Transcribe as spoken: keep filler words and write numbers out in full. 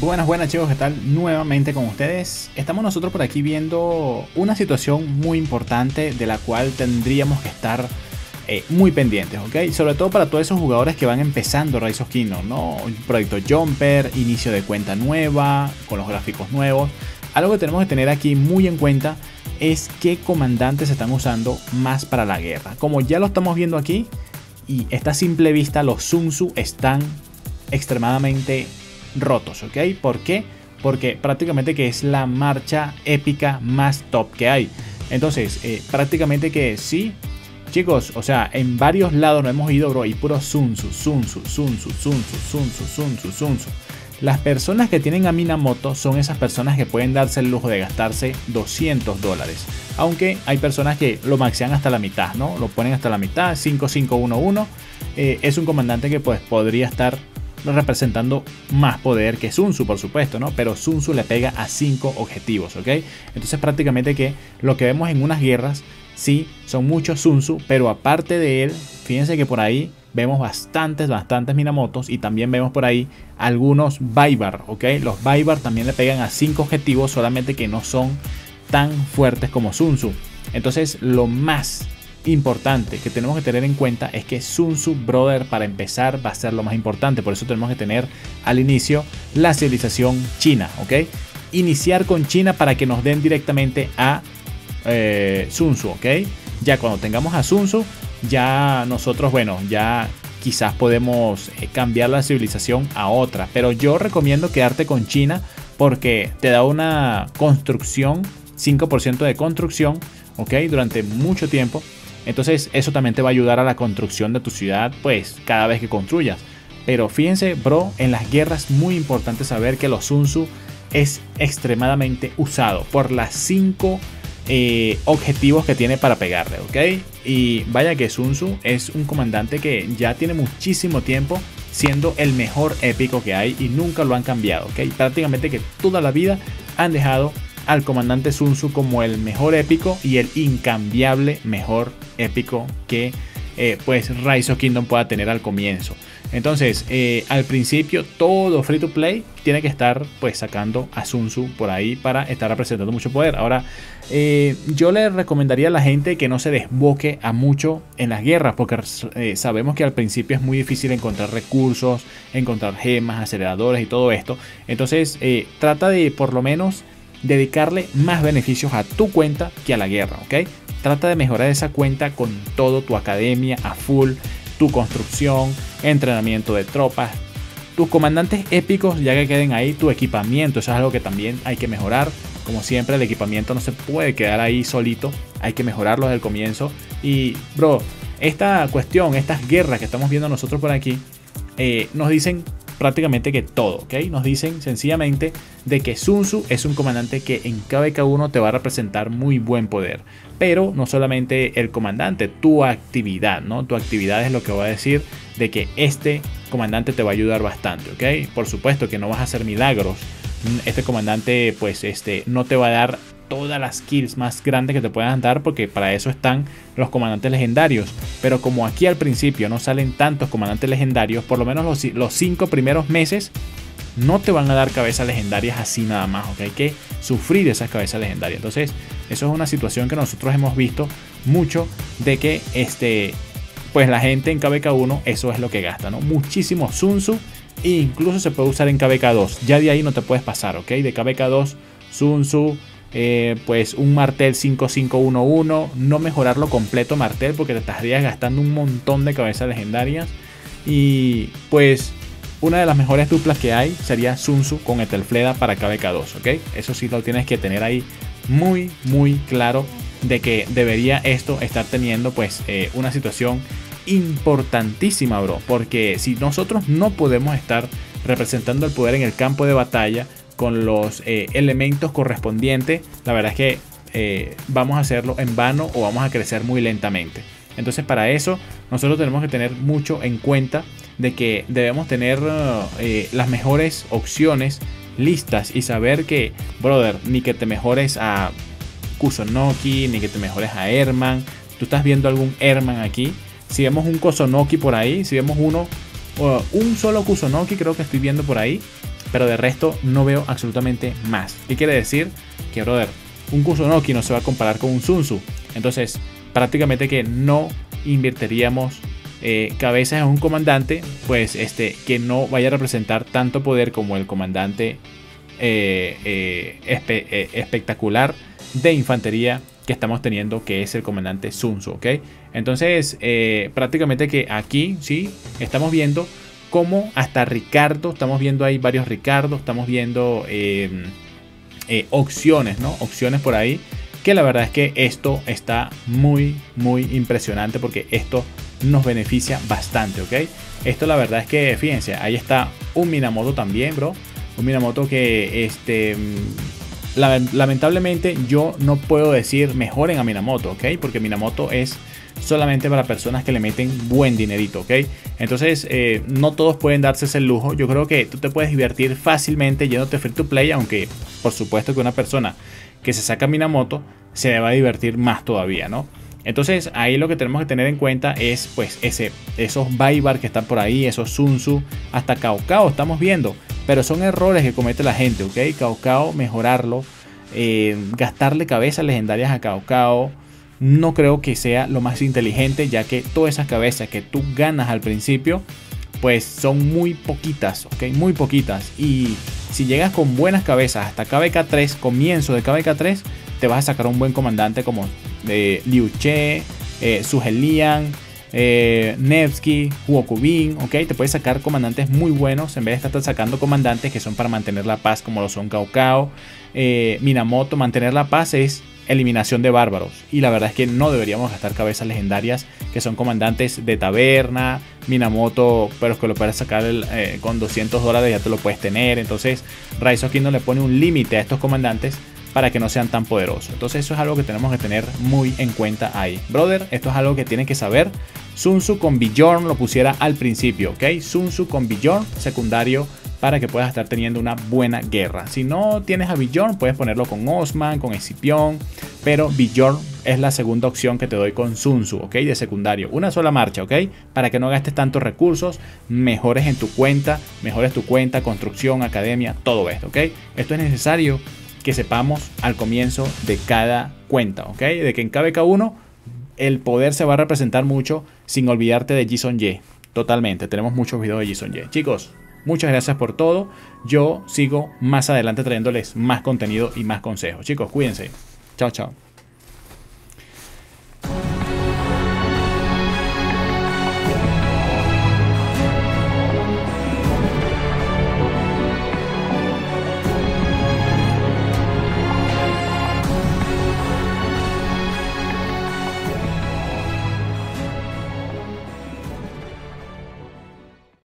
Buenas, buenas chicos, ¿qué tal? Nuevamente con ustedes. Estamos nosotros por aquí viendo una situación muy importante de la cual tendríamos que estar eh, muy pendientes, ¿ok? Sobre todo para todos esos jugadores que van empezando Rise of Kingdoms, ¿no? Proyecto Jumper, inicio de cuenta nueva, con los gráficos nuevos. Algo que tenemos que tener aquí muy en cuenta es qué comandantes se están usando más para la guerra. Como ya lo estamos viendo aquí, y esta simple vista, los Sun Tzu están extremadamente rotos, ¿ok? ¿Por qué? Porque prácticamente que es la marcha épica más top que hay. Entonces, eh, prácticamente que sí, chicos, o sea, en varios lados nos hemos ido, bro, y puro Sun Tzu, Sun Tzu, Sun Tzu, Sun Tzu, Sun Tzu, Sun Tzu, Sun Tzu. Las personas que tienen a Minamoto son esas personas que pueden darse el lujo de gastarse doscientos dólares. Aunque hay personas que lo maxean hasta la mitad, ¿no? Lo ponen hasta la mitad, cinco cinco uno uno. Eh, es un comandante que pues podría estar representando más poder que Sun Tzu, por supuesto, ¿no? Pero Sun Tzu le pega a cinco objetivos, ¿ok? Entonces prácticamente que lo que vemos en unas guerras, sí, son muchos Sun Tzu, pero aparte de él, fíjense que por ahí vemos bastantes, bastantes Minamotos y también vemos por ahí algunos Baibar, ¿ok? Los Baibar también le pegan a cinco objetivos, solamente que no son tan fuertes como Sun Tzu. Entonces lo más importante que tenemos que tener en cuenta es que Sun Tzu, brother, para empezar va a ser lo más importante. Por eso tenemos que tener al inicio la civilización china, ¿ok? Iniciar con China para que nos den directamente a eh, Sun Tzu, ¿ok? Ya cuando tengamos a Sun Tzu, ya nosotros, bueno, ya quizás podemos cambiar la civilización a otra. Pero yo recomiendo quedarte con China porque te da una construcción, cinco por ciento de construcción, ¿ok? Durante mucho tiempo. Entonces eso también te va a ayudar a la construcción de tu ciudad, pues cada vez que construyas. Pero fíjense, bro, en las guerras muy importante saber que los Sun Tzu es extremadamente usado por las cinco eh, objetivos que tiene para pegarle, ¿ok? Y vaya que Sun Tzu es un comandante que ya tiene muchísimo tiempo siendo el mejor épico que hay y nunca lo han cambiado, ¿ok? Prácticamente que toda la vida han dejado al comandante Sun Tzu como el mejor épico y el incambiable mejor épico que eh, pues Rise of Kingdom pueda tener al comienzo. Entonces eh, al principio todo free to play tiene que estar pues sacando a Sun Tzu por ahí para estar representando mucho poder. Ahora eh, yo le recomendaría a la gente que no se desboque a mucho en las guerras porque eh, sabemos que al principio es muy difícil encontrar recursos, encontrar gemas, aceleradores y todo esto. Entonces eh, trata de por lo menos dedicarle más beneficios a tu cuenta que a la guerra, ¿ok? Trata de mejorar esa cuenta con todo, tu academia a full, tu construcción, entrenamiento de tropas, tus comandantes épicos ya que queden ahí, tu equipamiento, eso es algo que también hay que mejorar. Como siempre, el equipamiento no se puede quedar ahí solito, hay que mejorarlo desde el comienzo. Y bro, esta cuestión, estas guerras que estamos viendo nosotros por aquí, eh, nos dicen prácticamente que todo, ¿ok? Nos dicen sencillamente de que Sun Tzu es un comandante que en K B K uno te va a representar muy buen poder. Pero no solamente el comandante, tu actividad, ¿no? Tu actividad es lo que va a decir de que este comandante te va a ayudar bastante, ¿ok? Por supuesto que no vas a hacer milagros. Este comandante pues este, no te va a dar todas las kills más grandes que te puedan dar porque para eso están los comandantes legendarios. Pero como aquí al principio no salen tantos comandantes legendarios, por lo menos los, los cinco primeros meses no te van a dar cabezas legendarias así nada más, ¿ok? Hay que sufrir esas cabezas legendarias. Entonces eso es una situación que nosotros hemos visto mucho de que este, pues la gente en K B K uno eso es lo que gasta, ¿no? Muchísimo Sun Tzu e incluso se puede usar en K B K dos. Ya de ahí no te puedes pasar, ¿ok? De K B K dos, Sun Tzu, Eh, pues un martel cinco cinco uno uno, no mejorarlo completo martel porque te estarías gastando un montón de cabezas legendarias. Y pues una de las mejores duplas que hay sería Sun Tzu con Etelfleda para K B K dos, ¿ok? Eso sí lo tienes que tener ahí muy muy claro de que debería esto estar teniendo pues eh, una situación importantísima, bro, porque si nosotros no podemos estar representando el poder en el campo de batalla con los eh, elementos correspondientes, la verdad es que eh, vamos a hacerlo en vano o vamos a crecer muy lentamente. Entonces para eso nosotros tenemos que tener mucho en cuenta de que debemos tener eh, las mejores opciones listas y saber que, brother, ni que te mejores a Kusunoki, ni que te mejores a Herman. Tú estás viendo algún Herman aquí, si vemos un Kusunoki por ahí, si vemos uno, uh, un solo Kusunoki creo que estoy viendo por ahí. Pero de resto no veo absolutamente más. ¿Qué quiere decir? Que, brother, un Kusunoki no se va a comparar con un Sun Tzu. Entonces, prácticamente que no invertiríamos eh, cabezas en un comandante, pues este, que no vaya a representar tanto poder como el comandante eh, eh, espe eh, espectacular de infantería que estamos teniendo, que es el comandante Sun Tzu, ¿ok? Entonces, eh, prácticamente que aquí, sí, estamos viendo cómo hasta Ricardo, estamos viendo ahí varios Ricardo, estamos viendo eh, eh, opciones, ¿no? Opciones por ahí, que la verdad es que esto está muy, muy impresionante, porque esto nos beneficia bastante, ¿ok? Esto la verdad es que, fíjense, ahí está un Minamoto también, bro. Un Minamoto que, este... lamentablemente yo no puedo decir mejoren a Minamoto, ¿ok? Porque Minamoto es solamente para personas que le meten buen dinerito, ¿ok? Entonces eh, no todos pueden darse ese lujo. Yo creo que tú te puedes divertir fácilmente yéndote free to play, aunque por supuesto que una persona que se saca Minamoto se va a divertir más todavía, ¿no? Entonces ahí lo que tenemos que tener en cuenta es pues ese, esos Baibar que están por ahí, esos Sun Tzu, hasta Cao Cao estamos viendo. Pero son errores que comete la gente, ¿ok? Cao Cao, mejorarlo, eh, gastarle cabezas legendarias a Cao Cao, no creo que sea lo más inteligente, ya que todas esas cabezas que tú ganas al principio, pues son muy poquitas, ¿ok? Muy poquitas. Y si llegas con buenas cabezas hasta K B K tres, comienzo de K B K tres, te vas a sacar un buen comandante como eh, Liu Che, eh, Suge Lian, Eh, Nevsky, Huokubin, ok, te puedes sacar comandantes muy buenos en vez de estar sacando comandantes que son para mantener la paz, como lo son Cao Cao, eh, Minamoto. Mantener la paz es eliminación de bárbaros, y la verdad es que no deberíamos gastar cabezas legendarias que son comandantes de taberna, Minamoto, pero es que lo puedes sacar el, eh, con doscientos dólares ya te lo puedes tener. Entonces Rise of Kingdoms le pone un límite a estos comandantes para que no sean tan poderosos. Entonces eso es algo que tenemos que tener muy en cuenta ahí. Brother, esto es algo que tienen que saber. Sun Tzu con Bijorn lo pusiera al principio, ¿ok? Sun Tzu con Bijorn secundario para que puedas estar teniendo una buena guerra. Si no tienes a Bijorn, puedes ponerlo con Osman, con Escipión, pero Bijorn es la segunda opción que te doy con Sun Tzu, ¿ok? De secundario, una sola marcha, ¿ok? Para que no gastes tantos recursos, mejores en tu cuenta, mejores tu cuenta, construcción, academia, todo esto, ¿ok? Esto es necesario que sepamos al comienzo de cada cuenta, ¿ok? De que en K B K uno el poder se va a representar mucho, sin olvidarte de Jason Ye. Totalmente, tenemos muchos videos de Jason Ye. Chicos, muchas gracias por todo. Yo sigo más adelante trayéndoles más contenido y más consejos. Chicos, cuídense. Chao, chao.